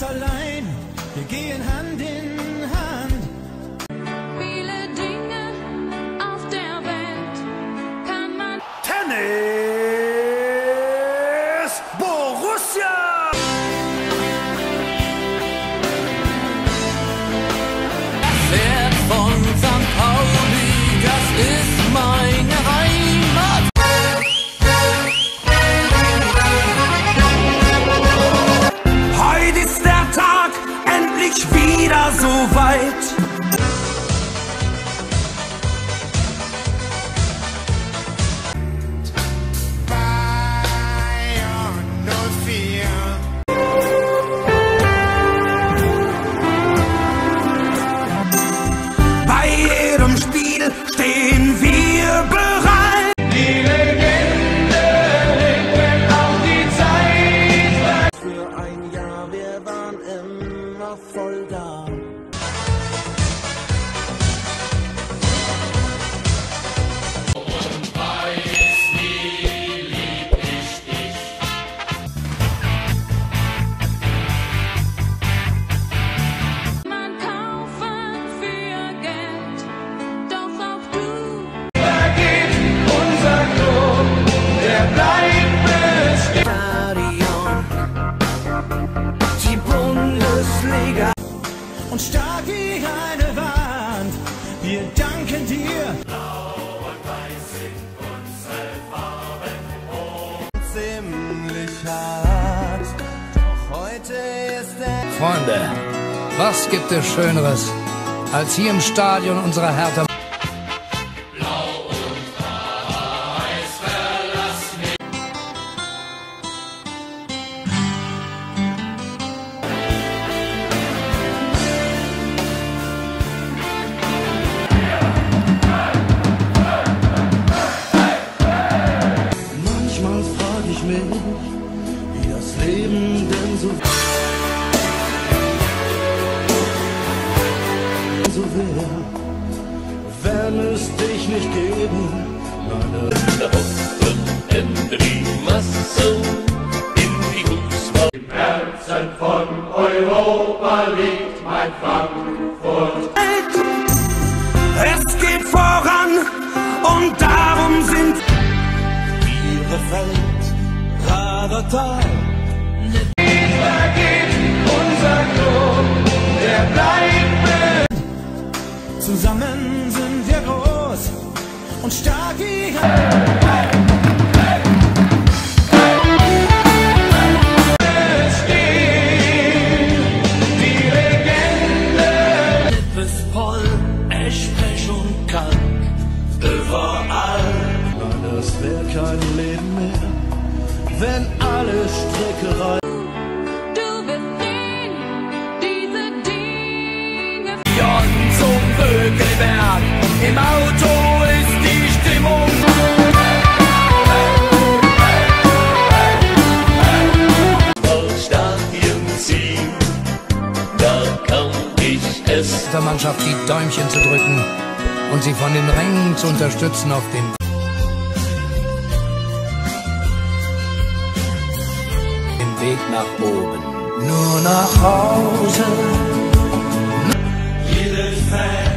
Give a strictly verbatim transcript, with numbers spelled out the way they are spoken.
ganz allein, wir gehen Hand in Hand. Viele Dinge auf der Welt kann man... Tennis Borussia! Das Herz von Sankt Pauli, das ist meine Heimat. Wieder so weit. Bei jedem Spiel stehen wir bereit. Die Legende legt auf die Zeit. Für ein Jahr, wir waren immer voll da. Und stark wie eine Wand, wir danken dir. Blau und weiß sind unsere Farben, oh. Ziemlich hart, doch heute ist der... Freunde, was gibt es Schöneres, als hier im Stadion unserer Hertha... Wie das Leben denn so so wäre, wenn es dich nicht geben würde. In die Masse, in die Fußball. Im Herzen von Europa liegt mein Frankfurt. Es geht voran und darum sind ihre Welt. Tal. Dieser geht unser Klub, der bleibt mit. Zusammen sind wir groß und stark wie... Es steht die Legende. Lippes voll, Eschpech und Kalk, überall. Nein, das wär kein Leben mehr. Wenn alle Strecke rein. Du wirst sehen, diese Dinge. Jon zum Bökelberg, im Auto ist die Stimmung. Stadion ziehen, da kann ich es. Der Mannschaft die Däumchen zu drücken und sie von den Rängen zu unterstützen auf dem. Weg nach oben, nur nach Hause. Jede Fan